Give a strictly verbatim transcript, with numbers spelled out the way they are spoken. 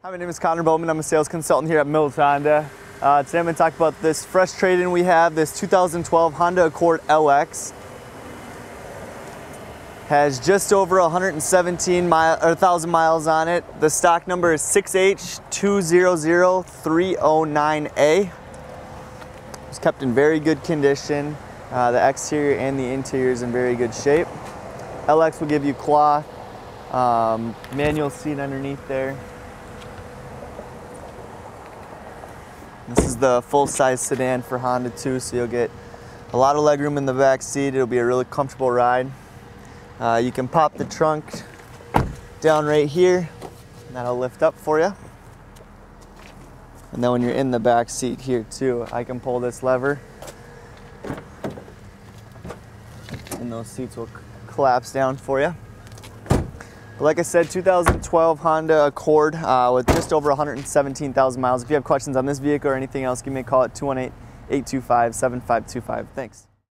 Hi, my name is Connor Bowman. I'm a sales consultant here at Mills Honda. Uh, today I'm going to talk about this fresh trade-in we have, this two thousand twelve Honda Accord L X. Has just over one hundred seventeen mile, or one thousand miles on it. The stock number is six H two zero zero three zero nine A. It's kept in very good condition. Uh, the exterior and the interior is in very good shape. L X will give you cloth, um, manual seat underneath there. This is the full-size sedan for Honda too, so you'll get a lot of legroom in the back seat. It'll be a really comfortable ride. Uh, you can pop the trunk down right here, and that'll lift up for you. And then when you're in the back seat here too, I can pull this lever, and those seats will collapse down for you. Like I said, two thousand twelve Honda Accord uh, with just over one hundred seventeen thousand miles. If you have questions on this vehicle or anything else, give me a call at two one eight, eight two five, seven five two five. Thanks.